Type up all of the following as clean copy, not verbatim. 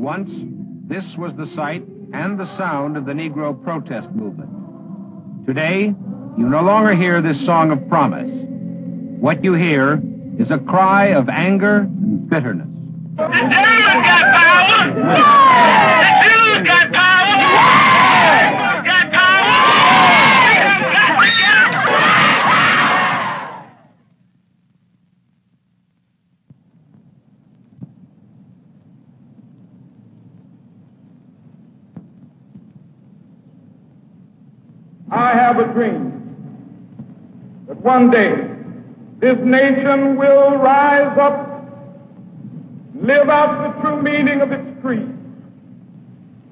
Once, this was the sight and the sound of the Negro protest movement. Today, you no longer hear this song of promise. What you hear is a cry of anger and bitterness. The Jews got power! The Jews got power! The Jews got power! The Jews got power! I have a dream that one day this nation will rise up, live out the true meaning of its creed.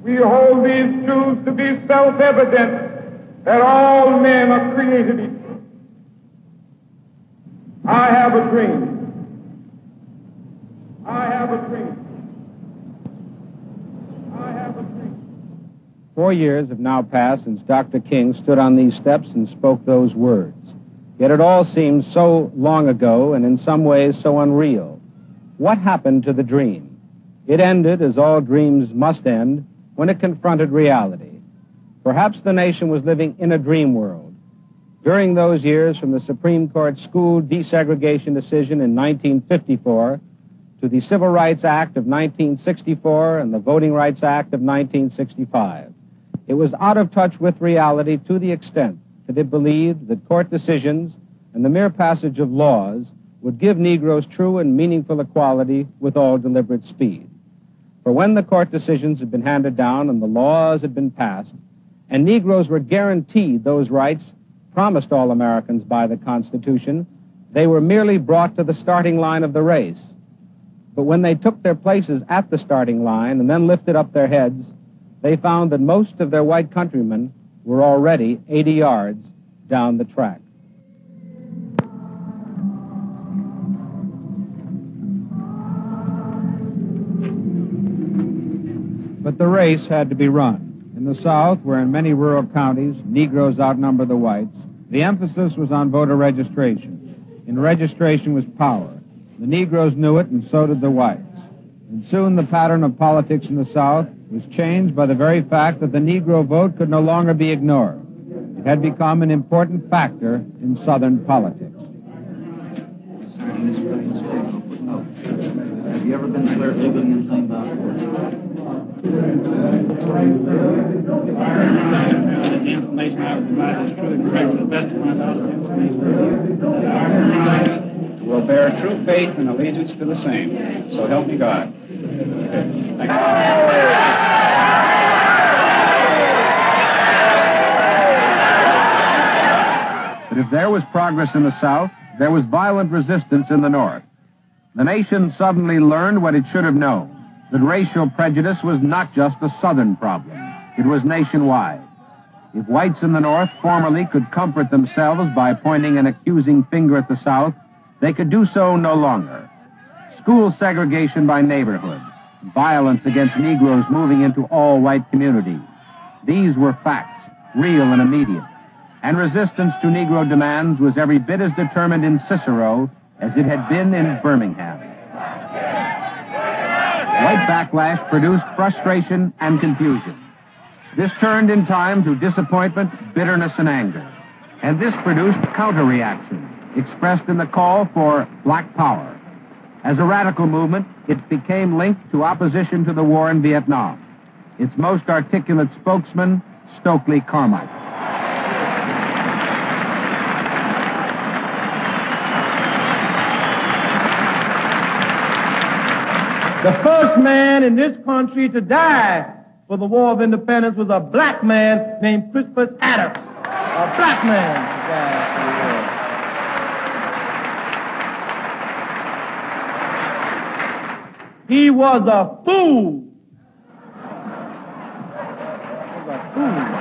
We hold these truths to be self-evident, that all men are created equal. I have a dream. I have a dream. I have a dream. 4 years have now passed since Dr. King stood on these steps and spoke those words. Yet it all seems so long ago and in some ways so unreal. What happened to the dream? It ended, as all dreams must end, when it confronted reality. Perhaps the nation was living in a dream world. During those years, from the Supreme Court school desegregation decision in 1954 to the Civil Rights Act of 1964 and the Voting Rights Act of 1965, it was out of touch with reality to the extent that it believed that court decisions and the mere passage of laws would give Negroes true and meaningful equality with all deliberate speed. For when the court decisions had been handed down and the laws had been passed, and Negroes were guaranteed those rights promised all Americans by the Constitution, they were merely brought to the starting line of the race. But when they took their places at the starting line and then lifted up their heads, they found that most of their white countrymen were already 80 yards down the track. But the race had to be run. In the South, where in many rural counties, Negroes outnumber the whites, the emphasis was on voter registration. And registration was power. The Negroes knew it, and so did the whites. And soon the pattern of politics in the South was changed by the very fact that the Negro vote could no longer be ignored. It had become an important factor in Southern politics. Have you ever been clear living in St. Bob? Will bear true faith and allegiance to the same. So help me God. Thank you. If there was progress in the South, there was violent resistance in the North. The nation suddenly learned what it should have known, that racial prejudice was not just a Southern problem. It was nationwide. If whites in the North formerly could comfort themselves by pointing an accusing finger at the South, they could do so no longer. School segregation by neighborhood, violence against Negroes moving into all white communities. These were facts, real and immediate. And resistance to Negro demands was every bit as determined in Cicero as it had been in Birmingham. White backlash produced frustration and confusion. This turned in time to disappointment, bitterness, and anger. And this produced counter-reaction, expressed in the call for black power. As a radical movement, it became linked to opposition to the war in Vietnam. Its most articulate spokesman, Stokely Carmichael. The first man in this country to die for the War of Independence was a black man named Crispus Attucks. A black man died for the war. He was a fool. He was a fool.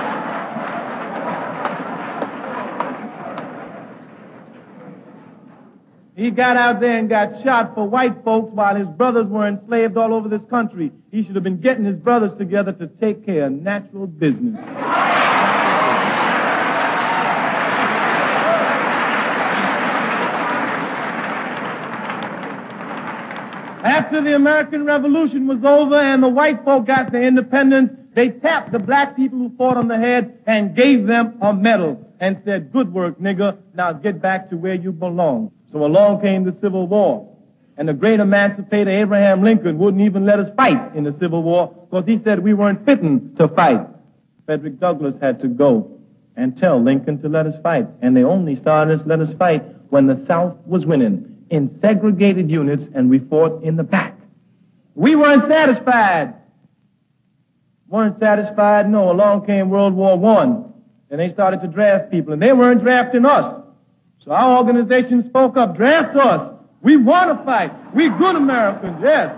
He got out there and got shot for white folks while his brothers were enslaved all over this country. He should have been getting his brothers together to take care of natural business. After the American Revolution was over and the white folk got their independence, they tapped the black people who fought on the head and gave them a medal and said, good work, nigger, now get back to where you belong. So along came the Civil War. And the great emancipator Abraham Lincoln wouldn't even let us fight in the Civil War because he said we weren't fitting to fight. Frederick Douglass had to go and tell Lincoln to let us fight. And they only started to let us fight when the South was winning in segregated units, and we fought in the back. We weren't satisfied. No, along came World War I, and they started to draft people, and they weren't drafting us. So our organization spoke up, draft us. We want to fight. We're good Americans, yes.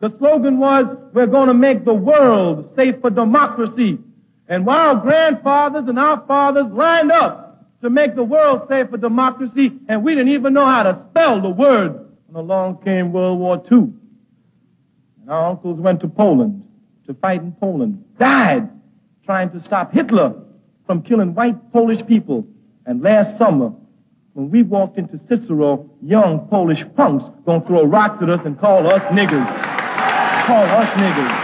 The slogan was, we're going to make the world safe for democracy. And while grandfathers and our fathers lined up to make the world safe for democracy, and we didn't even know how to spell the word. And along came World War II. And our uncles went to Poland to fight in Poland, died trying to stop Hitler from killing white Polish people. And last summer, when we walked into Cicero, young Polish punks gonna throw rocks at us and call us niggers. Call us niggers.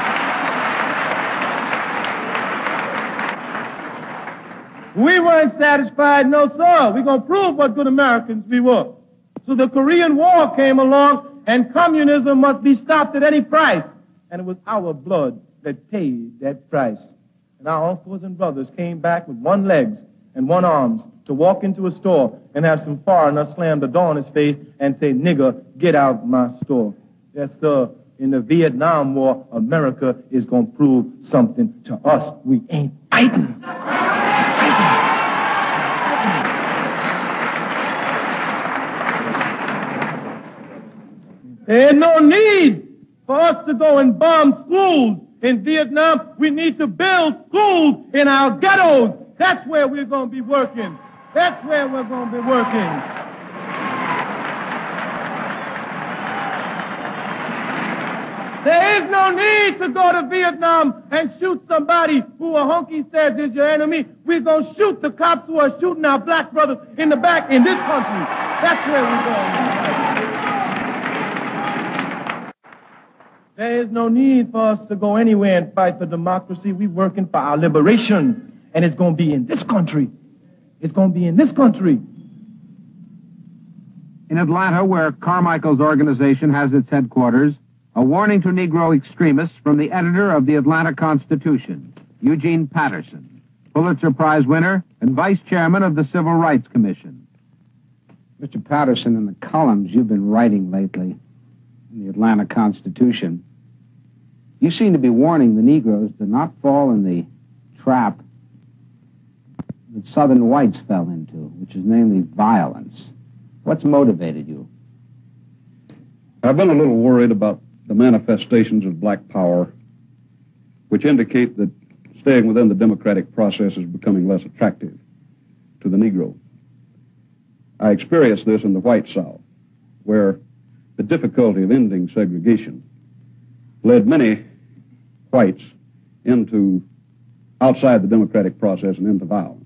We weren't satisfied, no sir. We're going to prove what good Americans we were. So the Korean War came along, and communism must be stopped at any price. And it was our blood that paid that price. And our uncles and brothers came back with one legs and one arms to walk into a store and have some foreigner slam the door in his face and say, nigger, get out my store. Yes, sir. In the Vietnam War, America is going to prove something to us. We ain't fighting. There's no need for us to go and bomb schools in Vietnam. We need to build schools in our ghettos. That's where we're going to be working. That's where we're going to be working. There is no need to go to Vietnam and shoot somebody who a honky says is your enemy. We're going to shoot the cops who are shooting our black brothers in the back in this country. That's where we're going. There is no need for us to go anywhere and fight for democracy. We're working for our liberation. And it's going to be in this country. It's going to be in this country. In Atlanta, where Carmichael's organization has its headquarters, a warning to Negro extremists from the editor of the Atlanta Constitution, Eugene Patterson, Pulitzer Prize winner and vice chairman of the Civil Rights Commission. Mr. Patterson, in the columns you've been writing lately in the Atlanta Constitution, you seem to be warning the Negroes to not fall in the trap that Southern whites fell into, which is namely violence. What's motivated you? I've been a little worried about the manifestations of black power, which indicate that staying within the democratic process is becoming less attractive to the Negro. I experienced this in the white South, where the difficulty of ending segregation led many whites into outside the democratic process and into violence.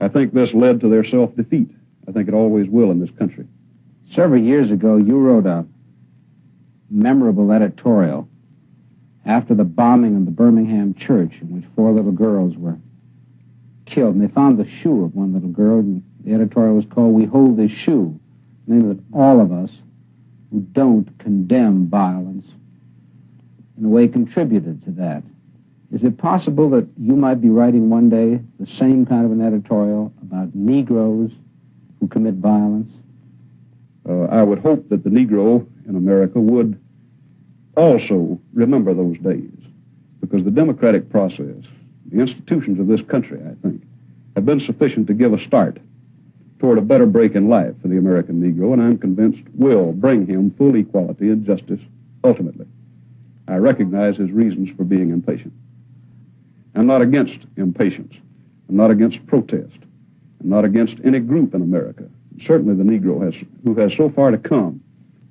I think this led to their self-defeat. I think it always will in this country. Several years ago, you wrote a memorable editorial after the bombing of the Birmingham church in which 4 little girls were killed, and they found the shoe of one little girl, and the editorial was called, "We Hold This Shoe," namely that all of us who don't condemn violence in a way contributed to that. Is it possible that you might be writing one day the same kind of an editorial about Negroes who commit violence? I would hope that the Negro in America would also remember those days, because the democratic process, the institutions of this country, I think, have been sufficient to give a start toward a better break in life for the American Negro, and I'm convinced will bring him full equality and justice ultimately. I recognize his reasons for being impatient. I'm not against impatience. I'm not against protest. I'm not against any group in America. Certainly the Negro who has so far to come.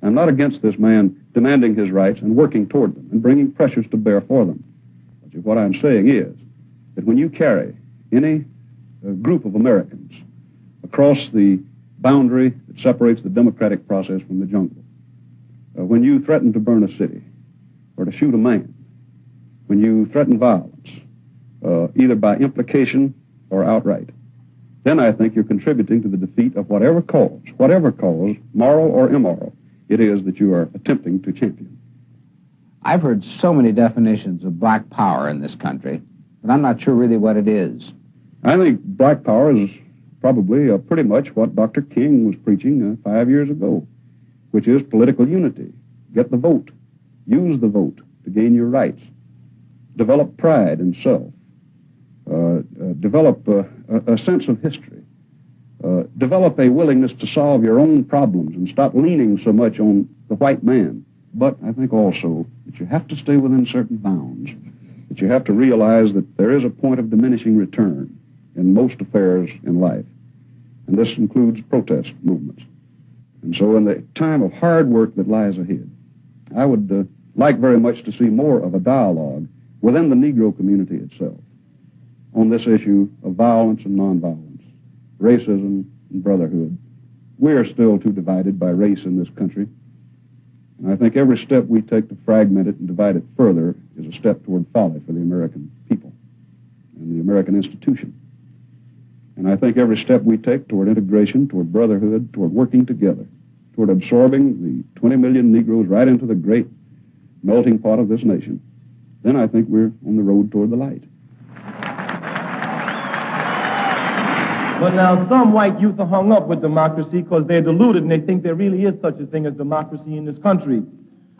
I'm not against this man demanding his rights and working toward them and bringing pressures to bear for them. But what I'm saying is that when you carry any group of Americans across the boundary that separates the democratic process from the jungle, when you threaten to burn a city or to shoot a man, when you threaten violence, either by implication or outright, then I think you're contributing to the defeat of whatever cause, moral or immoral, it is that you are attempting to champion. I've heard so many definitions of black power in this country, but I'm not sure really what it is. I think black power is probably pretty much what Dr. King was preaching 5 years ago, which is political unity. Get the vote. Use the vote to gain your rights. Develop pride in self. Develop a sense of history. Develop a willingness to solve your own problems and stop leaning so much on the white man. But I think also that you have to stay within certain bounds, that you have to realize that there is a point of diminishing return in most affairs in life, and this includes protest movements. And so in the time of hard work that lies ahead, I would like very much to see more of a dialogue within the Negro community itself on this issue of violence and nonviolence, racism and brotherhood. We are still too divided by race in this country, and I think every step we take to fragment it and divide it further is a step toward folly for the American people and the American institution. And I think every step we take toward integration, toward brotherhood, toward working together, toward absorbing the 20 million Negroes right into the great melting pot of this nation, then I think we're on the road toward the light. But now some white youth are hung up with democracy because they're deluded and they think there really is such a thing as democracy in this country.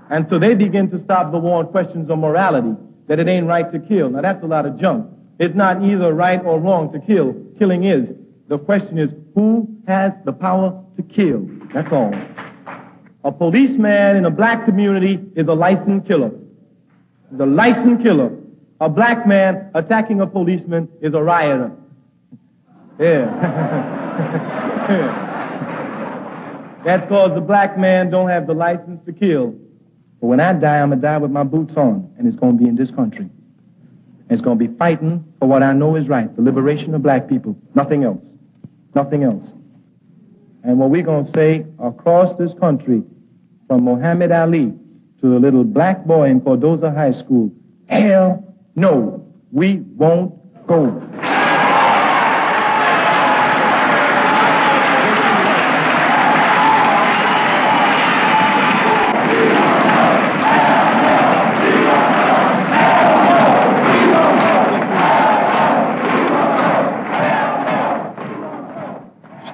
And so they begin to stop the war on questions of morality, that it ain't right to kill. Now that's a lot of junk. It's not either right or wrong to kill. Killing is. The question is, who has the power to kill? That's all. A policeman in a black community is a licensed killer. He's a licensed killer. A black man attacking a policeman is a rioter. Yeah. Yeah. That's because the black man don't have the license to kill. But when I die, I'm going to die with my boots on, and it's going to be in this country. It's going to be fighting for what I know is right, the liberation of black people, nothing else, nothing else. And what we're going to say across this country, from Muhammad Ali to the little black boy in Cordoza High School, hell no, we won't go.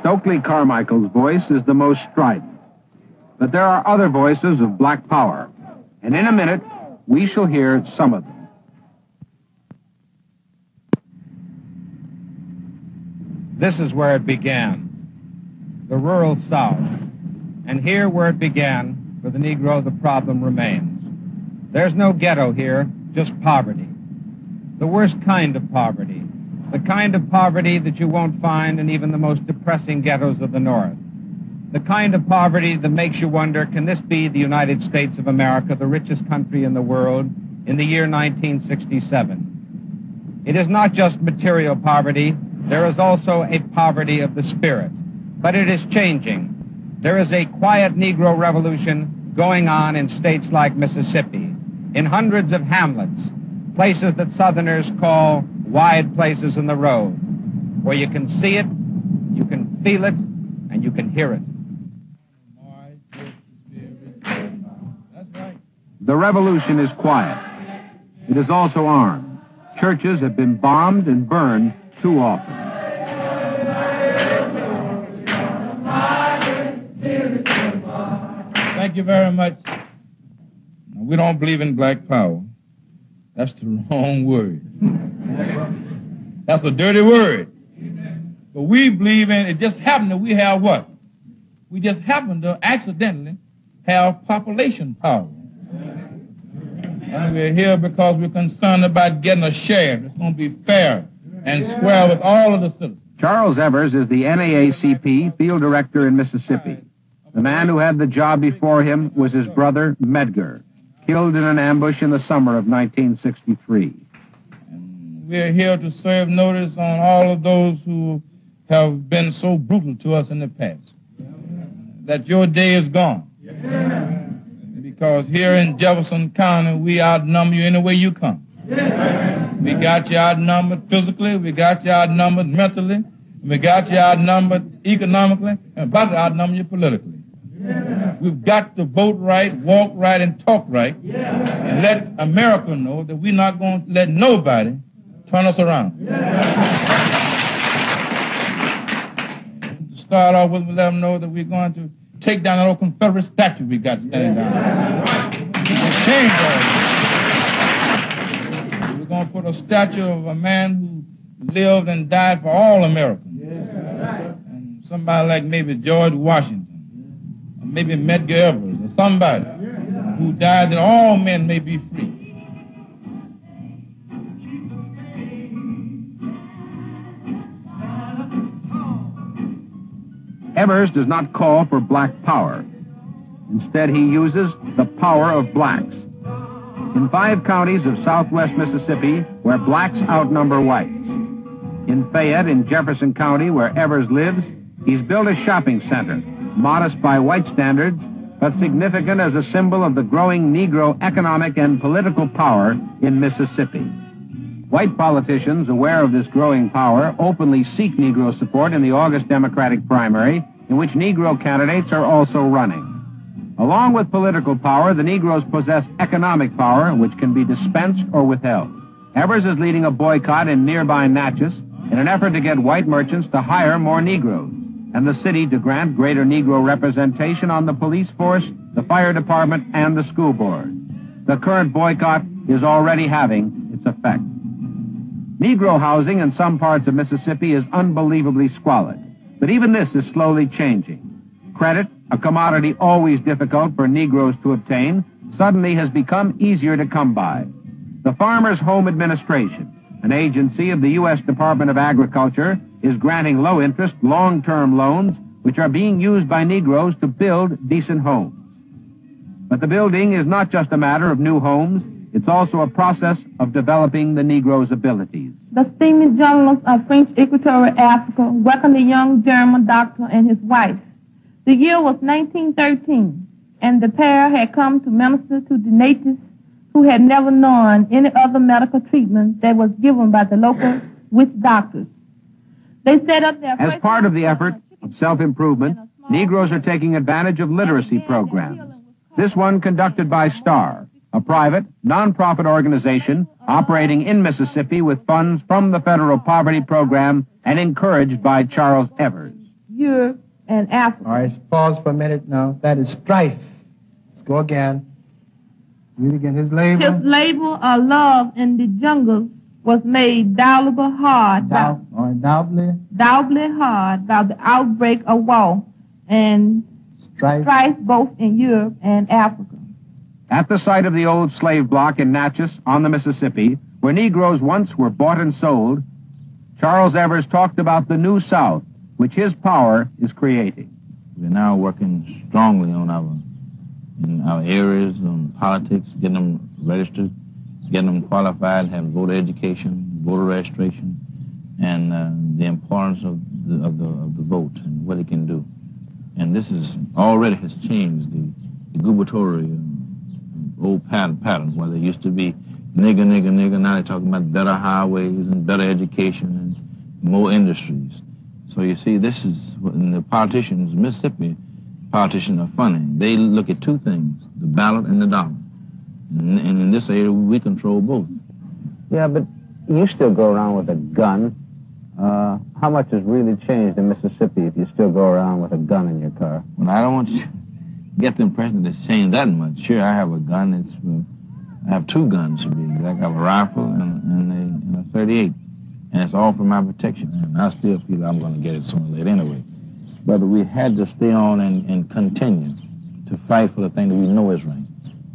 Stokely Carmichael's voice is the most strident, but there are other voices of black power, and in a minute, we shall hear some of them. This is where it began, the rural South, and here where it began, for the Negro, the problem remains. There's no ghetto here, just poverty, the worst kind of poverty. The kind of poverty that you won't find in even the most depressing ghettos of the North. The kind of poverty that makes you wonder, can this be the United States of America, the richest country in the world, in the year 1967? It is not just material poverty. There is also a poverty of the spirit. But it is changing. There is a quiet Negro revolution going on in states like Mississippi, in hundreds of hamlets, places that Southerners call wide places in the road, where you can see it, you can feel it, and you can hear it. The revolution is quiet. It is also armed. Churches have been bombed and burned too often. Thank you very much. We don't believe in black power. That's the wrong word. That's a dirty word. Amen. But we believe in, it just happened that we have what? We just happened to accidentally have population power. Amen. And we're here because we're concerned about getting a share that's going to be fair and square with all of the citizens. Charles Evers is the NAACP field director in Mississippi. The man who had the job before him was his brother, Medgar, killed in an ambush in the summer of 1963. We are here to serve notice on all of those who have been so brutal to us in the past. That your day is gone. because here in Jefferson County, we outnumber you any way you come. We got you outnumbered physically, we got you outnumbered mentally, we got you outnumbered economically, and about to outnumber you politically. We've got to vote right, walk right, and talk right, and let America know that we're not going to let nobody turn us around. To start off with, we let them know that we're going to take down that old Confederate statue we got standing down. We're going to put a statue of a man who lived and died for all Americans. And somebody like maybe George Washington, or maybe Medgar Evers, or somebody who died that all men may be free. Evers does not call for black power. Instead, he uses the power of blacks. In 5 counties of southwest Mississippi, where blacks outnumber whites. In Fayette, in Jefferson County, where Evers lives, he's built a shopping center, modest by white standards, but significant as a symbol of the growing Negro economic and political power in Mississippi. White politicians, aware of this growing power, openly seek Negro support in the August Democratic primary, in which Negro candidates are also running. Along with political power, the Negroes possess economic power, which can be dispensed or withheld. Evers is leading a boycott in nearby Natchez in an effort to get white merchants to hire more Negroes, and the city to grant greater Negro representation on the police force, the fire department, and the school board. The current boycott is already having its effect. Negro housing in some parts of Mississippi is unbelievably squalid, but even this is slowly changing. Credit, a commodity always difficult for Negroes to obtain, suddenly has become easier to come by. The Farmers' Home Administration, an agency of the U.S. Department of Agriculture, is granting low-interest, long-term loans, which are being used by Negroes to build decent homes. But the building is not just a matter of new homes. It's also a process of developing the Negro's abilities. The steaming journalists of French Equatorial Africa welcomed the young German doctor and his wife. The year was 1913, and the pair had come to minister to the natives who had never known any other medical treatment that was given by the local witch doctors. They set up their... As part of the effort of self-improvement, Negroes are taking advantage of literacy programs. This one conducted by STAR, a private, non-profit organization operating in Mississippi with funds from the federal poverty program and encouraged by Charles Evers. Europe and Africa. All right, pause for a minute now. That is strife. Let's go again. Read again his labor. His labor of love in the jungle was made doubly hard by the outbreak of war and strife both in Europe and Africa. At the site of the old slave block in Natchez, on the Mississippi, where Negroes once were bought and sold, Charles Evers talked about the New South, which his power is creating. We're now working strongly on our areas, on politics, getting them registered, getting them qualified, having voter education, voter registration, and the importance of the vote and what it can do. And this is already has changed the gubernatorial old patterns where they used to be nigger, nigger, nigger. Now they're talking about better highways and better education and more industries. So you see, this is when the politicians, Mississippi politicians are funny. They look at two things, the ballot and the dollar. And in this area, we control both. Yeah, but you still go around with a gun. How much has really changed in Mississippi if you still go around with a gun in your car? Well, I don't want you... get the impression that it's changed that much. Sure, I have a gun. I have 2 guns to be exact. I have a rifle and a 38, and it's all for my protection. And I still feel I'm going to get it sooner or later anyway. But we had to stay on and continue to fight for the thing that we know is right,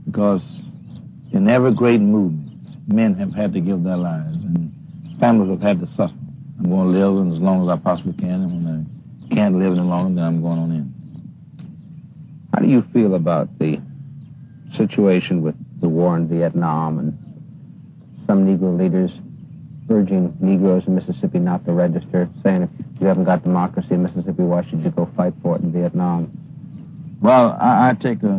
because in every great movement, men have had to give their lives, and families have had to suffer. I'm going to live as long as I possibly can, and when I can't live any longer, then I'm going on in. How do you feel about the situation with the war in Vietnam and some Negro leaders urging Negroes in Mississippi not to register, saying if you haven't got democracy in Mississippi, why should you go fight for it in Vietnam? Well, I take a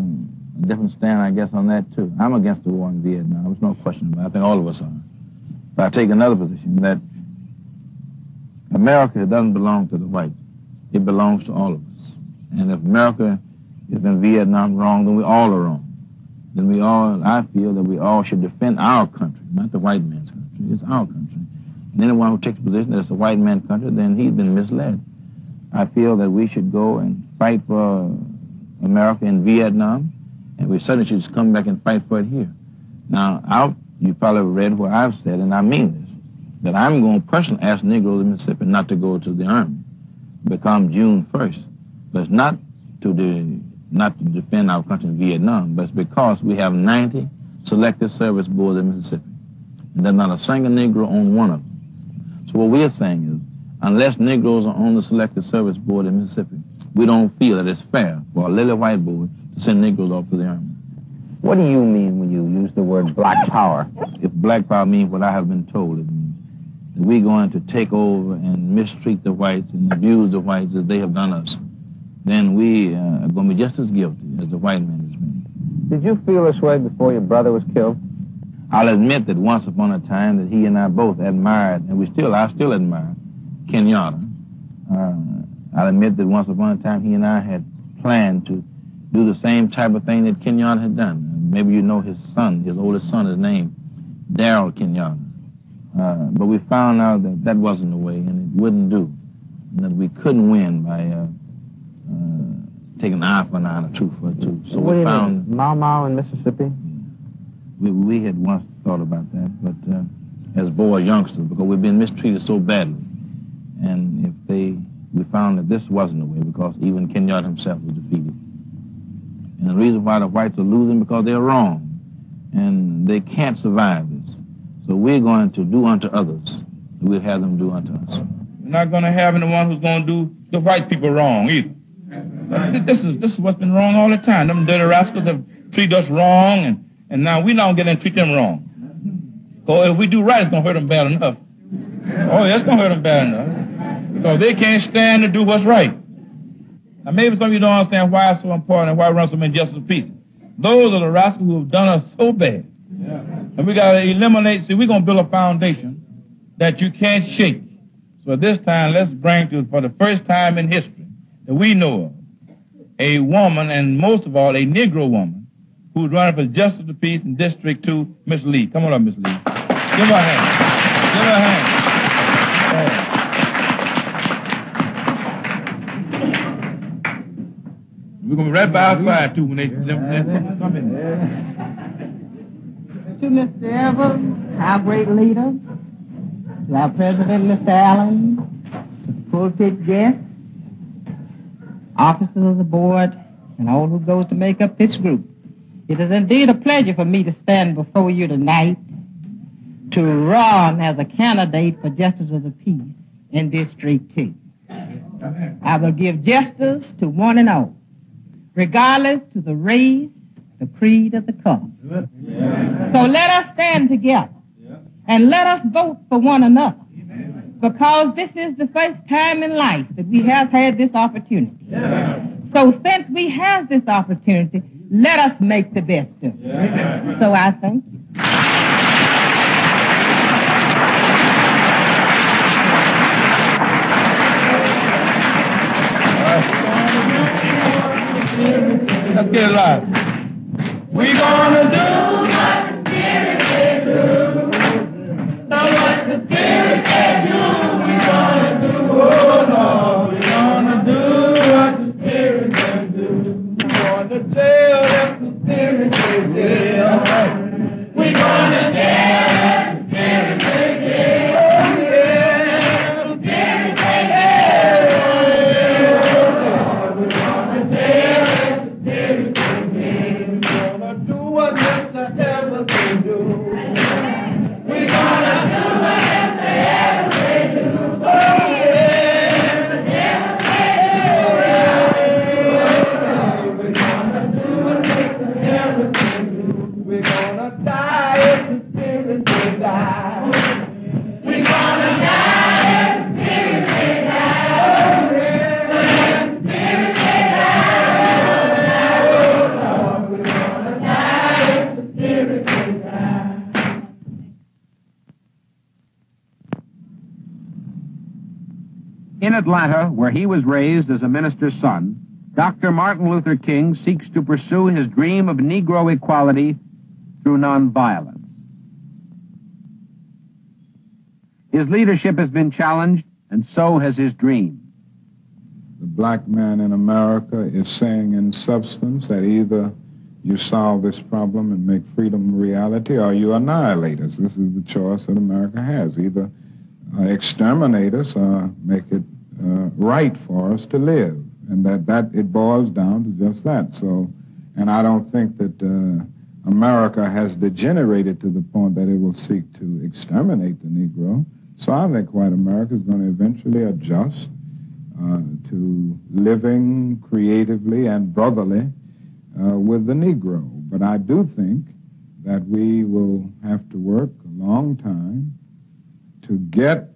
different stand, I guess, on that, too. I'm against the war in Vietnam. There's no question about it. I think all of us are. But I take another position, that America doesn't belong to the whites. It belongs to all of us. And if America is in Vietnam wrong, then we all are wrong. Then we all, I feel that we all should defend our country, not the white man's country. It's our country. And anyone who takes a position that it's a white man's country, then he's been misled. I feel that we should go and fight for America in Vietnam, and we certainly should just come back and fight for it here. Now, you probably read what I've said, and I mean this, that I'm going to personally ask Negroes in Mississippi not to go to the army, become June 1st. But it's not to not to defend our country in Vietnam, but it's because we have 90 selective service boards in Mississippi, and there's not a single Negro on one of them. So what we're saying is, unless Negroes are on the selective service board in Mississippi, we don't feel that it's fair for a lily white boy to send Negroes off to the army. What do you mean when you use the word black power? If black power means what I have been told, it means that we're going to take over and mistreat the whites and abuse the whites as they have done us, then we are going to be just as guilty as the white man has been. Did you feel this way before your brother was killed? I'll admit that once upon a time that he and I both admired, and I still admire, Kenyatta. I'll admit that once upon a time he and I had planned to do the same type of thing that Kenyatta had done. Maybe you know his son, his oldest son, his name, Darryl Kenyatta. But we found out that that wasn't the way, and it wouldn't do, and that we couldn't win by taking an eye for an eye and a tooth for a tooth. So we found Mau Mau in Mississippi. We had once thought about that, but as boys, youngsters, because we've been mistreated so badly, and we found that this wasn't the way, because even Kenyatta himself was defeated. And the reason why the whites are losing, because they're wrong, and they can't survive this. So we're going to do unto others, and we'll have them do unto us. We're not going to have anyone who's going to do the white people wrong either. This is what's been wrong all the time. Them dirty rascals have treated us wrong, and now we don't get in and treat them wrong. So if we do right, it's going to hurt them bad enough. Oh, yeah, it's going to hurt them bad enough. Because they can't stand to do what's right. Now, maybe some of you don't understand why it's so important and why we run so many justice pieces. Those are the rascals who have done us so bad. Yeah. And we got to eliminate. See, we're going to build a foundation that you can't shake. So this time, let's bring to, for the first time in history that we know of, a woman, and most of all, a Negro woman, who's running for justice of peace in District 2, Miss Lee. Come on up, Miss Lee. Give her a hand. Give her a hand. Oh. We're going to be right by our side, too, when they come in there. To Mr. Evers, our great leader, to our president, Mr. Allen, to pulpit guests, officers of the board, and all who goes to make up this group, it is indeed a pleasure for me to stand before you tonight to run as a candidate for Justice of the Peace in District 2. I will give justice to one and all, regardless to the race, the creed, or the color. Yeah. So let us stand together, and let us vote for one another, because this is the first time in life that we have had this opportunity. Yeah. So since we have this opportunity, let us make the best of it. Yeah. So I thank you. Let's get it live. We're gonna do what the Spirit said do. Now what the Spirit said do, we're gonna do. Oh Lord, we're gonna do what the Spirit said do. We're gonna tell what the Spirit said do. We're gonna tell. In Atlanta, where he was raised as a minister's son, Dr. Martin Luther King seeks to pursue his dream of Negro equality through nonviolence. His leadership has been challenged, and so has his dream. The black man in America is saying in substance that either you solve this problem and make freedom reality, or you annihilate us. This is the choice that America has. Either exterminate us or make it right for us to live. And that it boils down to just that. So, and I don't think that America has degenerated to the point that it will seek to exterminate the Negro. So I think white America is going to eventually adjust to living creatively and brotherly with the Negro. But I do think that we will have to work a long time to get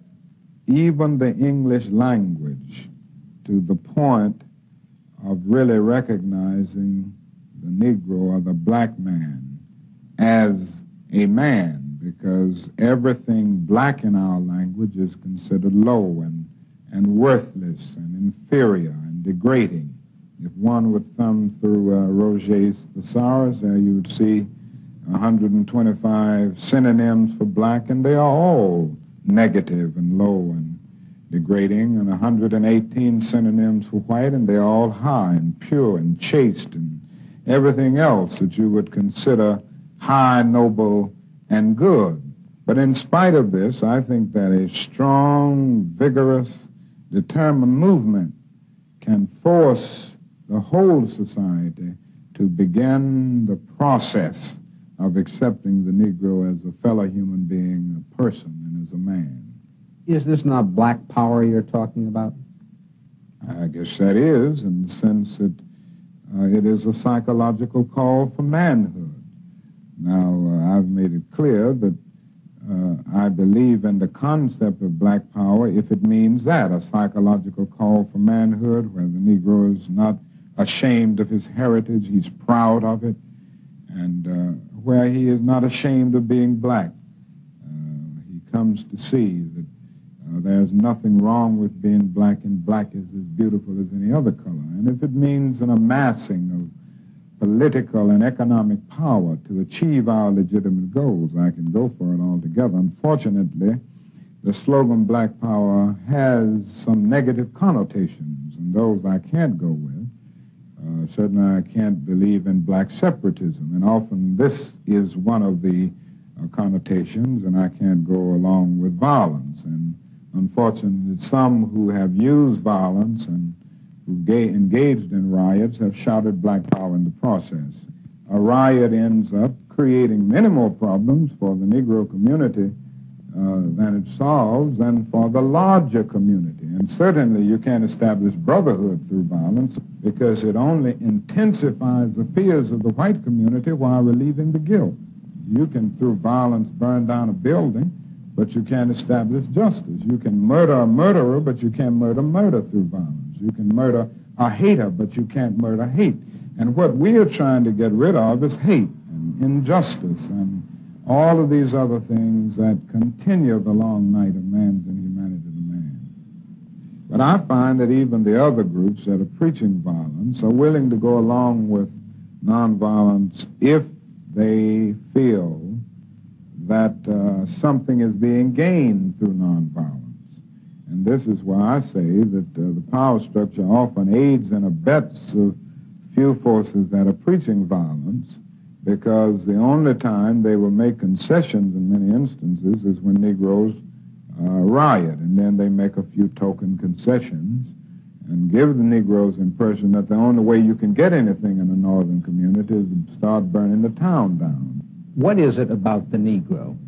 even the English language to the point of really recognizing the Negro or the black man as a man, because everything black in our language is considered low and worthless and inferior and degrading. If one would thumb through Roget's Thesaurus, you would see 125 synonyms for black, and they are all negative and low and degrading, and 118 synonyms for white, and they're all high and pure and chaste and everything else that you would consider high, noble, and good. But in spite of this, I think that a strong, vigorous, determined movement can force the whole society to begin the process of accepting the Negro as a fellow human being, a person, and as a man. Is this not black power you're talking about? I guess that is, in the sense that it is a psychological call for manhood. Now, I've made it clear that I believe in the concept of black power if it means that, a psychological call for manhood where the Negro is not ashamed of his heritage, he's proud of it, and where he is not ashamed of being black. He comes to see that there's nothing wrong with being black, and black is as beautiful as any other color. And if it means an amassing of political and economic power to achieve our legitimate goals, I can go for it altogether. Unfortunately, the slogan black power has some negative connotations, and those I can't go with. Certainly I can't believe in black separatism, and often this is one of the connotations, and I can't go along with violence. And unfortunately, some who have used violence and who engaged in riots have shouted black power in the process. A riot ends up creating many more problems for the Negro community than it solves, and for the larger community. And certainly you can't establish brotherhood through violence, because it only intensifies the fears of the white community while relieving the guilt. You can, through violence, burn down a building, but you can't establish justice. You can murder a murderer, but you can't murder murder through violence. You can murder a hater, but you can't murder hate. And what we are trying to get rid of is hate and injustice and all of these other things that continue the long night of man's inhumanity to man. But I find that even the other groups that are preaching violence are willing to go along with nonviolence if they feel that something is being gained through nonviolence. And this is why I say that the power structure often aids and abets the few forces that are preaching violence, because the only time they will make concessions in many instances is when Negroes riot, and then they make a few token concessions and give the Negroes the impression that the only way you can get anything in the northern community is to start burning the town down. What is it about the Negro?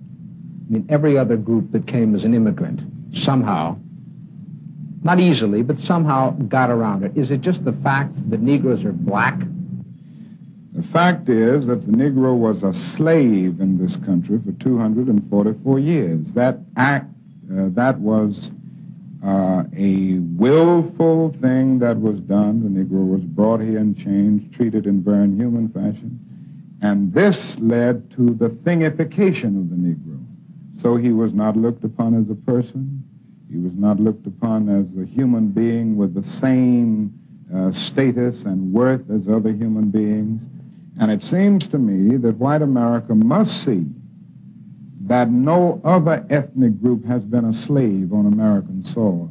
I mean, every other group that came as an immigrant somehow, not easily, but somehow got around it. Is it just the fact that Negroes are black? The fact is that the Negro was a slave in this country for 244 years. That act, that was a willful thing that was done. The Negro was brought here in chains, treated in very inhuman fashion, and this led to the thingification of the Negro. So he was not looked upon as a person. He was not looked upon as a human being with the same status and worth as other human beings. And it seems to me that white America must see that no other ethnic group has been a slave on American soil.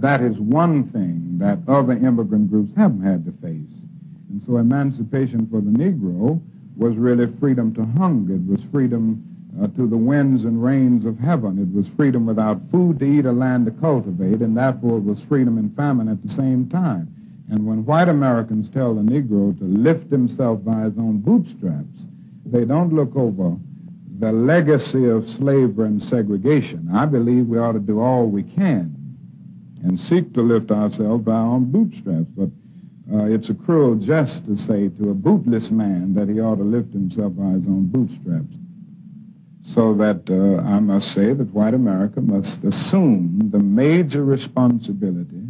That is one thing that other immigrant groups haven't had to face. And so emancipation for the Negro was really freedom to hunger. It was freedom to the winds and rains of heaven. It was freedom without food to eat or land to cultivate, and therefore it was freedom and famine at the same time. And when white Americans tell the Negro to lift himself by his own bootstraps, they don't look over the legacy of slavery and segregation. I believe we ought to do all we can and seek to lift ourselves by our own bootstraps, but it's a cruel jest to say to a bootless man that he ought to lift himself by his own bootstraps. So that I must say that white America must assume the major responsibility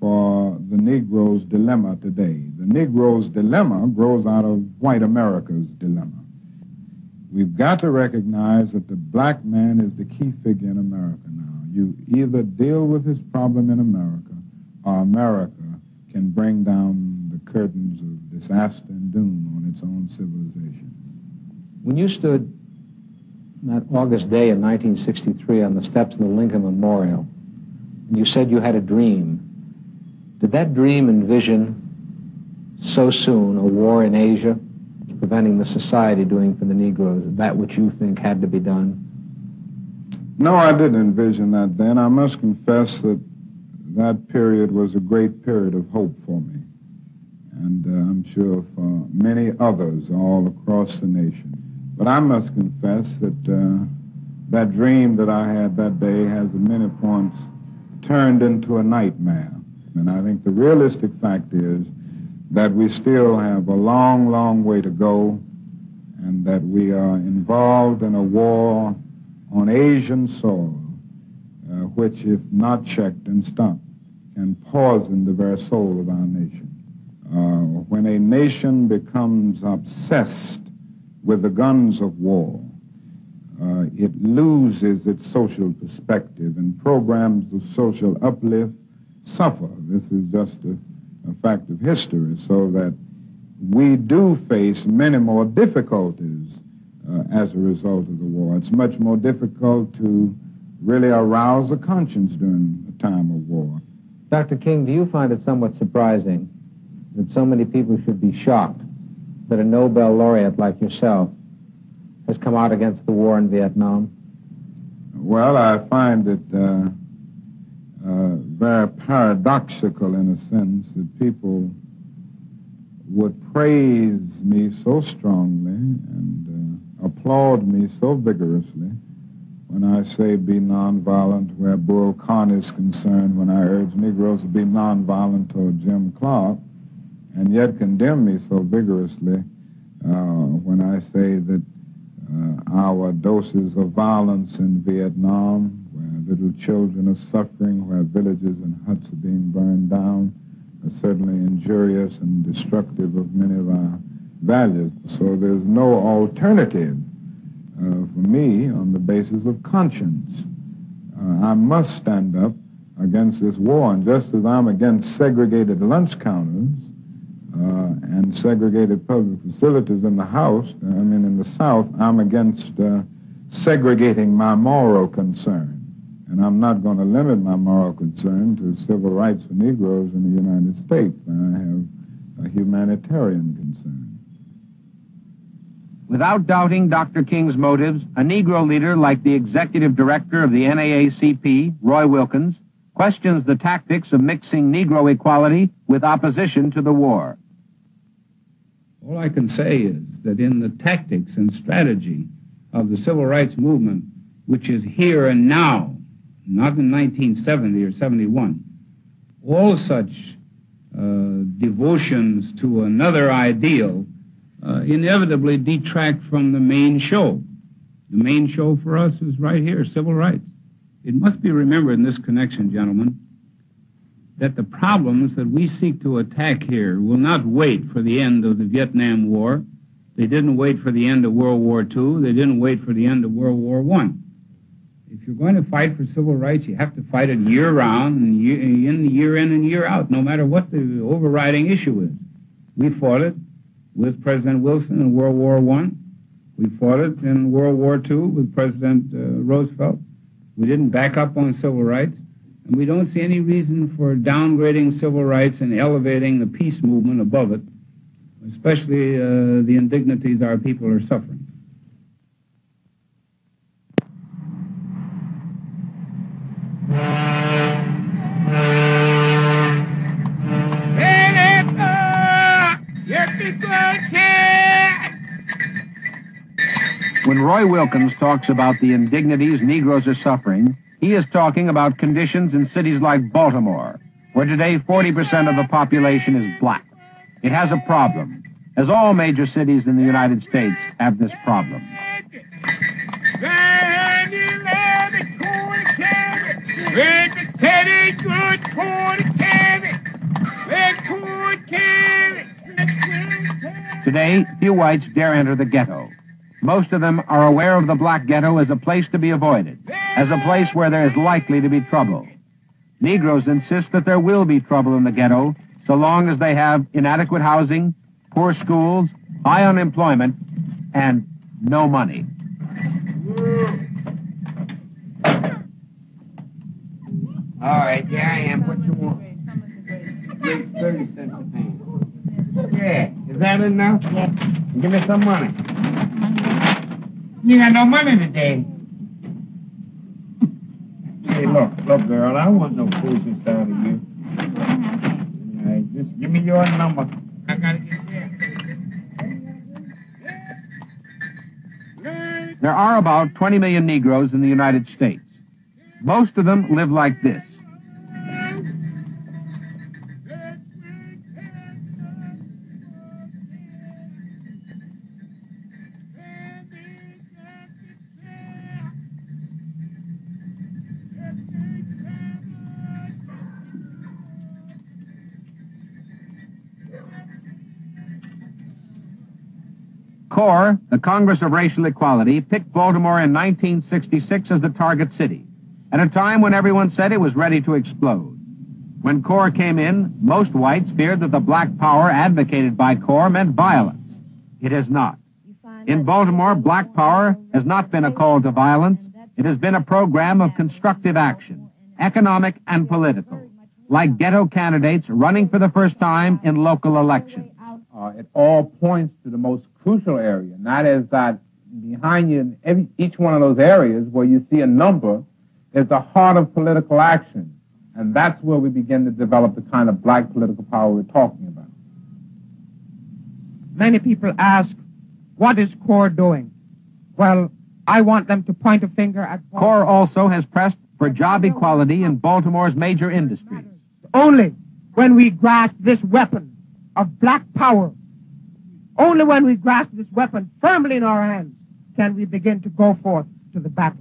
for the Negro's dilemma today. The Negro's dilemma grows out of white America's dilemma. We've got to recognize that the black man is the key figure in America now. You either deal with his problem in America, or America can bring down the curtains of disaster and doom on its own civilization. When you stood that August day in 1963 on the steps of the Lincoln Memorial, and you said you had a dream, did that dream envision so soon a war in Asia, preventing the society doing for the Negroes that which you think had to be done? No, I didn't envision that then. I must confess that that period was a great period of hope for me, and I'm sure for many others all across the nation. But I must confess that that dream that I had that day has at many points turned into a nightmare. And I think the realistic fact is that we still have a long, long way to go, and that we are involved in a war on Asian soil, which, if not checked and stopped, can poison the very soul of our nation. When a nation becomes obsessed with the guns of war, it loses its social perspective, and programs of social uplift suffer. This is just a fact of history, so that we do face many more difficulties as a result of the war. It's much more difficult to really arouse a conscience during a time of war. Dr. King, do you find it somewhat surprising that so many people should be shocked that a Nobel laureate like yourself has come out against the war in Vietnam? Well, I find it very paradoxical in a sense that people would praise me so strongly and applaud me so vigorously when I say be nonviolent where Bull Connor is concerned, when I urge Negroes to be nonviolent toward Jim Clark, and yet condemn me so vigorously when I say that our doses of violence in Vietnam, where little children are suffering, where villages and huts are being burned down, are certainly injurious and destructive of many of our values. So there's no alternative for me on the basis of conscience. I must stand up against this war, and just as I'm against segregated lunch counters and segregated public facilities in the House, I mean in the South, I'm against segregating my moral concern. And I'm not going to limit my moral concern to civil rights for Negroes in the United States. I have a humanitarian concern. Without doubting Dr. King's motives, a Negro leader like the executive director of the NAACP, Roy Wilkins, questions the tactics of mixing Negro equality with opposition to the war. All I can say is that in the tactics and strategy of the civil rights movement, which is here and now, not in 1970 or 71, all such devotions to another ideal inevitably detract from the main show. The main show for us is right here, civil rights. It must be remembered in this connection, gentlemen, that the problems that we seek to attack here will not wait for the end of the Vietnam War. They didn't wait for the end of World War II. They didn't wait for the end of World War I. If you're going to fight for civil rights, you have to fight it year round, and year in and year out, no matter what the overriding issue is. We fought it with President Wilson in World War I. We fought it in World War II with President Roosevelt. We didn't back up on civil rights, and we don't see any reason for downgrading civil rights and elevating the peace movement above it, especially the indignities our people are suffering. When Roy Wilkins talks about the indignities Negroes are suffering, he is talking about conditions in cities like Baltimore, where today 40% of the population is black. It has a problem, as all major cities in the United States have this problem. Today, few whites dare enter the ghetto. Most of them are aware of the black ghetto as a place to be avoided, as a place where there is likely to be trouble. Negroes insist that there will be trouble in the ghetto so long as they have inadequate housing, poor schools, high unemployment, and no money. All right, there I am. What you want? 30 cents a thing. Yeah, is that enough? Yeah. Give me some money. You got no money today. Hey, look, girl, I want no foolishness out of you. All right, just give me your number. I gotta get there. There are about 20 million Negroes in the United States. Most of them live like this. CORE, the Congress of Racial Equality, picked Baltimore in 1966 as the target city, at a time when everyone said it was ready to explode. When CORE came in, most whites feared that the black power advocated by CORE meant violence. It has not. In Baltimore, black power has not been a call to violence. It has been a program of constructive action, economic and political, like ghetto candidates running for the first time in local elections. It all points to the most crucial area, not as that behind you in each one of those areas where you see a number is the heart of political action. And that's where we begin to develop the kind of black political power we're talking about. Many people ask, what is CORE doing? Well, I want them to point a finger at CORE also has pressed for job equality in Baltimore's major industries. Only when we grasp this weapon of black power, only when we grasp this weapon firmly in our hands can we begin to go forth to the battle.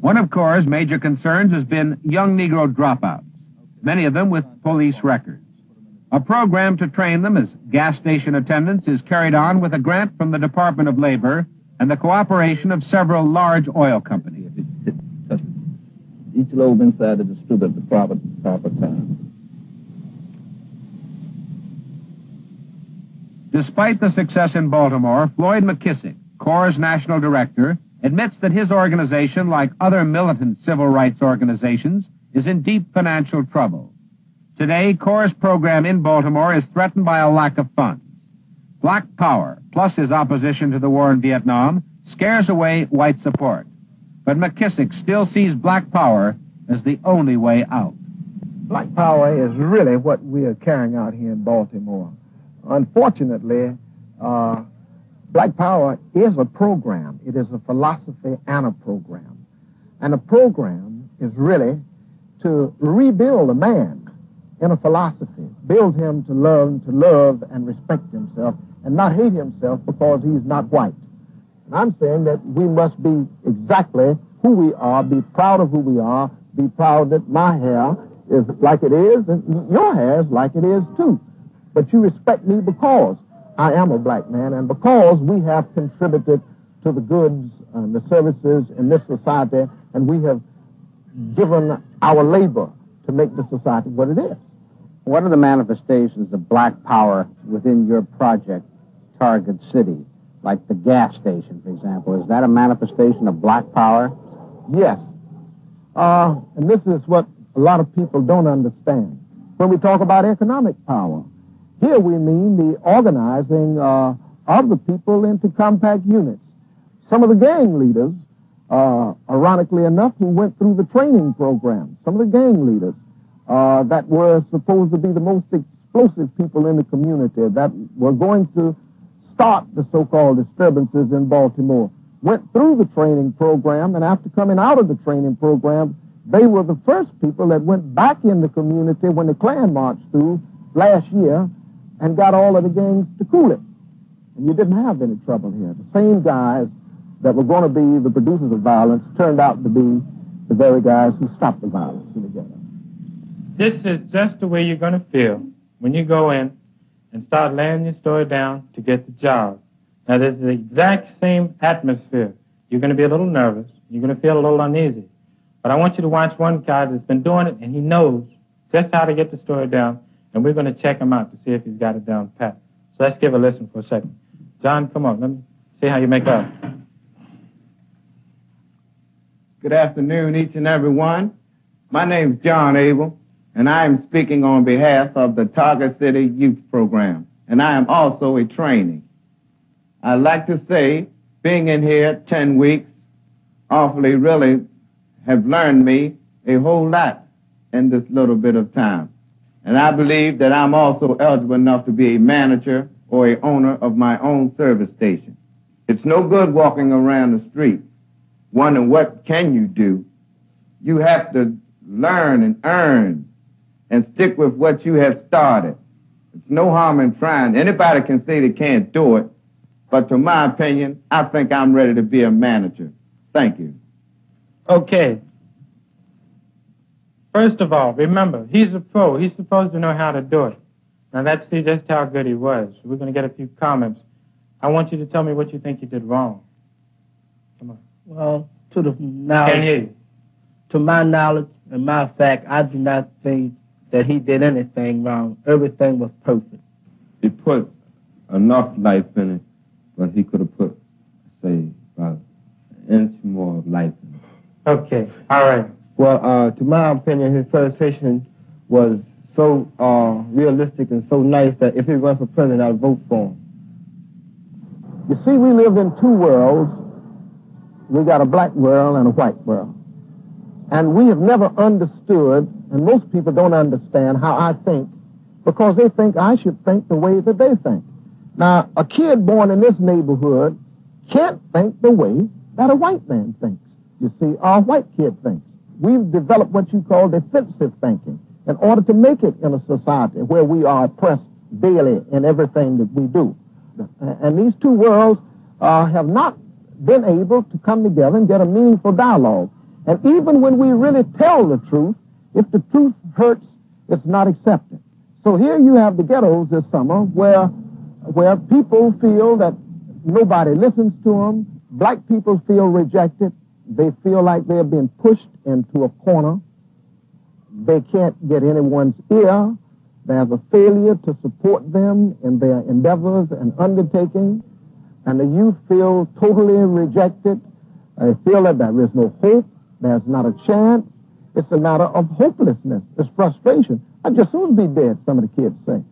One of CORE's major concerns has been young Negro dropouts, many of them with police records. A program to train them as gas station attendants is carried on with a grant from the Department of Labor and the cooperation of several large oil companies. Each lobe inside is distributed at the proper time. Despite the success in Baltimore, Floyd McKissick, CORE's national director, admits that his organization, like other militant civil rights organizations, is in deep financial trouble. Today, CORE's program in Baltimore is threatened by a lack of funds. Black power, plus his opposition to the war in Vietnam, scares away white support. But McKissick still sees black power as the only way out. Black power is really what we are carrying out here in Baltimore. Unfortunately, black power is a program. It is a philosophy and a program. And a program is really to rebuild a man in a philosophy, build him to love and respect himself and not hate himself because he's not white. And I'm saying that we must be exactly who we are, be proud of who we are, be proud that my hair is like it is and your hair is like it is too. But you respect me because I am a black man, and because we have contributed to the goods and the services in this society, and we have given our labor to make the society what it is. What are the manifestations of black power within your project, Target City? Like the gas station, for example. Is that a manifestation of black power? Yes. And this is what a lot of people don't understand. When we talk about economic power, here we mean the organizing of the people into compact units. Some of the gang leaders, ironically enough, who went through the training program, some of the gang leaders that were supposed to be the most explosive people in the community, that were going to start the so-called disturbances in Baltimore, went through the training program, and after coming out of the training program, they were the first people that went back in the community when the Klan marched through last year and got all of the gangs to cool it. And you didn't have any trouble here. The same guys that were going to be the producers of violence turned out to be the very guys who stopped the violence in the ghetto. This is just the way you're going to feel when you go in and start laying your story down to get the job. Now, this is the exact same atmosphere. You're going to be a little nervous. You're going to feel a little uneasy. But I want you to watch one guy that's been doing it, and he knows just how to get the story down, and we're going to check him out to see if he's got it down pat. So let's give a listen for a second. John, come on. Let me see how you make up. Good afternoon, each and every one. My name is John Abel, and I am speaking on behalf of the Target City Youth Program, and I am also a trainee. I'd like to say, being in here 10 weeks, awfully really have learned me a whole lot in this little bit of time. And I believe that I'm also eligible enough to be a manager or a owner of my own service station. It's no good walking around the street wondering what can you do. You have to learn and earn and stick with what you have started. It's no harm in trying. Anybody can say they can't do it, but to my opinion, I think I'm ready to be a manager. Thank you. Okay. First of all, remember, he's a pro. He's supposed to know how to do it. Now, let's see just how good he was. We're going to get a few comments. I want you to tell me what you think you did wrong. Come on. Well, to my knowledge and my fact, I do not think that he did anything wrong. Everything was perfect. He put enough life in it, but he could have put, say, about an inch more of life in it. Okay, all right. Well, to my opinion, his presentation was so realistic and so nice that if he runs for president, I'd vote for him. You see, we live in two worlds. We got a black world and a white world. And we have never understood, and most people don't understand how I think, because they think I should think the way that they think. Now, a kid born in this neighborhood can't think the way that a white man thinks, you see, or a white kid thinks. We've developed what you call defensive thinking in order to make it in a society where we are oppressed daily in everything that we do. And these two worlds have not been able to come together and get a meaningful dialogue. And even when we really tell the truth, if the truth hurts, it's not accepted. So here you have the ghettos this summer where people feel that nobody listens to them. Black people feel rejected. They feel like they're being pushed into a corner. They can't get anyone's ear. There's a failure to support them in their endeavors and undertaking. And the youth feel totally rejected. They feel that there is no hope. There's not a chance. It's a matter of hopelessness. It's frustration. I'd just soon be dead, some of the kids say.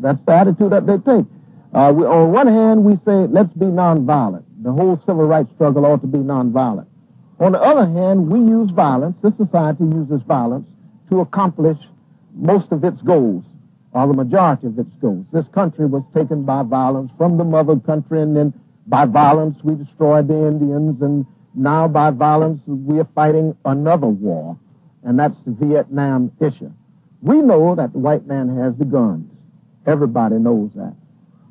That's the attitude that they take. On one hand, we say, let's be nonviolent. The whole civil rights struggle ought to be nonviolent. On the other hand, we use violence, this society uses violence, to accomplish most of its goals, or the majority of its goals. This country was taken by violence from the mother country, and then by violence, we destroyed the Indians, and now by violence, we are fighting another war, and that's the Vietnam issue. We know that the white man has the guns. Everybody knows that.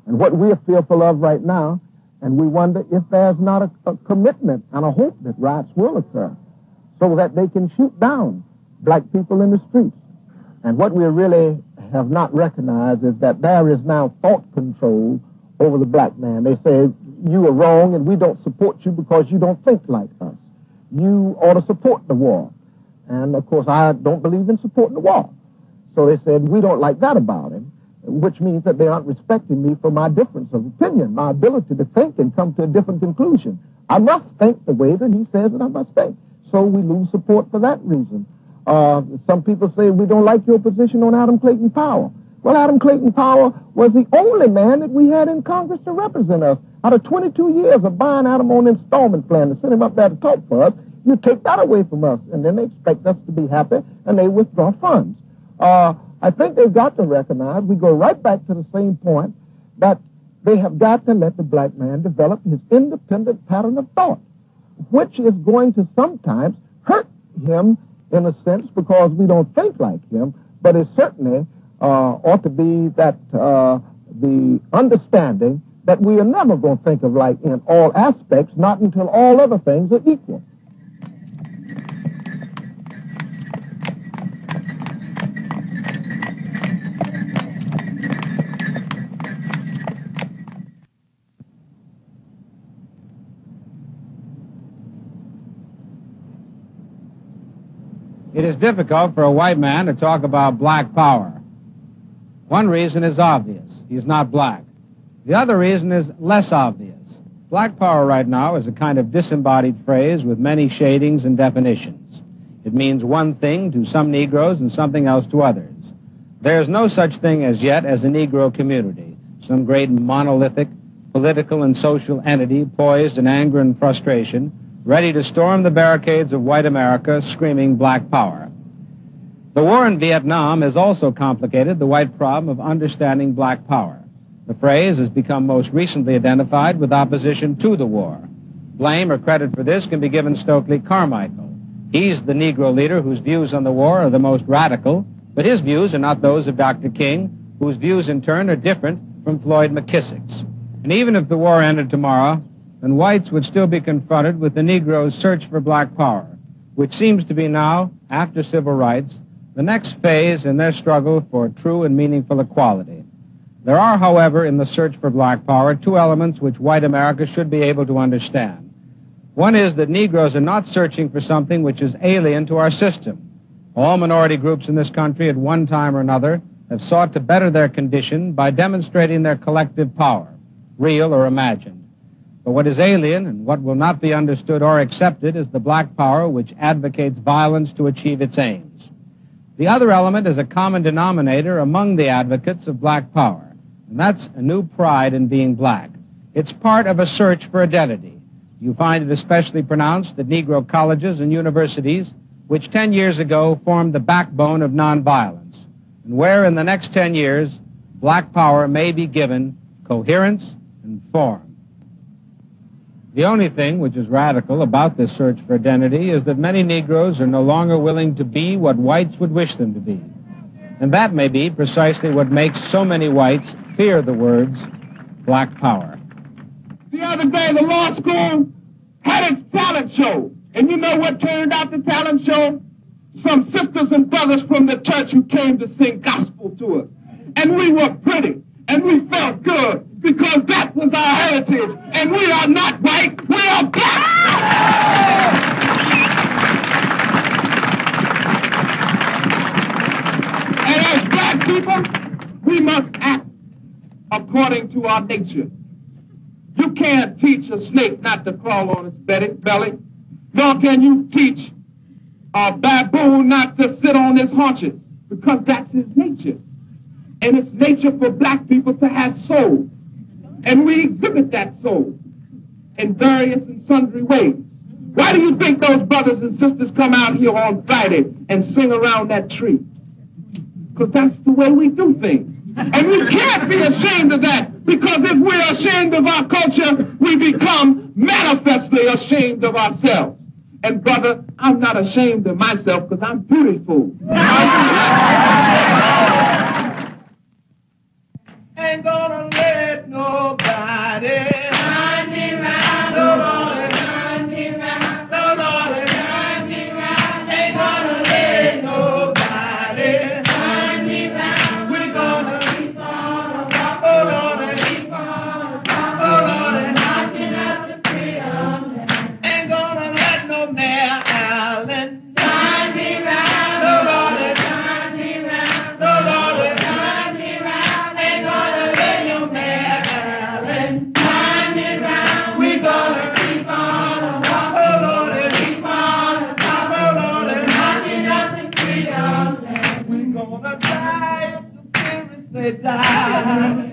And what we are fearful of right now, and we wonder if there's not a commitment and a hope that riots will occur so that they can shoot down black people in the streets. And what we really have not recognized is that there is now thought control over the black man. They say, you are wrong and we don't support you because you don't think like us. You ought to support the war. And of course, I don't believe in supporting the war. So they said, we don't like that about him, which means that they aren't respecting me for my difference of opinion, my ability to think and come to a different conclusion. I must think the way that he says that I must think. So we lose support for that reason. Some people say, we don't like your position on Adam Clayton Powell. Well, Adam Clayton Powell was the only man that we had in Congress to represent us. Out of 22 years of buying Adam on installment plan to send him up there to talk for us, you take that away from us, and then they expect us to be happy, and they withdraw funds. I think they've got to recognize, we go right back to the same point, that they have got to let the black man develop his independent pattern of thought, which is going to sometimes hurt him in a sense because we don't think like him, but it certainly ought to be that the understanding that we are never going to think of like in all aspects, not until all other things are equal. It is difficult for a white man to talk about black power. One reason is obvious. He's not black. The other reason is less obvious. Black power right now is a kind of disembodied phrase with many shadings and definitions. It means one thing to some Negroes and something else to others. There is no such thing as yet as a Negro community, some great monolithic political and social entity poised in anger and frustration, ready to storm the barricades of white America, screaming black power. The war in Vietnam has also complicated the white problem of understanding black power. The phrase has become most recently identified with opposition to the war. Blame or credit for this can be given Stokely Carmichael. He's the Negro leader whose views on the war are the most radical, but his views are not those of Dr. King, whose views in turn are different from Floyd McKissick's. And even if the war ended tomorrow, and whites would still be confronted with the Negro's search for black power, which seems to be now, after civil rights, the next phase in their struggle for true and meaningful equality. There are, however, in the search for black power, two elements which white America should be able to understand. One is that Negroes are not searching for something which is alien to our system. All minority groups in this country at one time or another have sought to better their condition by demonstrating their collective power, real or imagined. But what is alien and what will not be understood or accepted is the black power which advocates violence to achieve its aims. The other element is a common denominator among the advocates of black power, and that's a new pride in being black. It's part of a search for identity. You find it especially pronounced at Negro colleges and universities, which 10 years ago formed the backbone of nonviolence, and where in the next 10 years, black power may be given coherence and form. The only thing which is radical about this search for identity is that many Negroes are no longer willing to be what whites would wish them to be. And that may be precisely what makes so many whites fear the words black power. The other day, the law school had its talent show. And you know what turned out the talent show? Some sisters and brothers from the church who came to sing gospel to us. And we were pretty, and we felt good. Because that was our heritage, and we are not white, we are black! And as black people, we must act according to our nature. You can't teach a snake not to crawl on its belly, nor can you teach a baboon not to sit on his haunches, because that's his nature. And it's nature for black people to have soul. And we exhibit that soul in various and sundry ways. Why do you think those brothers and sisters come out here on Friday and sing around that tree? Because that's the way we do things. And we can't be ashamed of that, because if we're ashamed of our culture, we become manifestly ashamed of ourselves. And brother, I'm not ashamed of myself because I'm beautiful. Ain't gonna let nobody turn me round, oh Lord, turn me round, oh Lord, turn me round. Ain't gonna let nobody turn me round. die.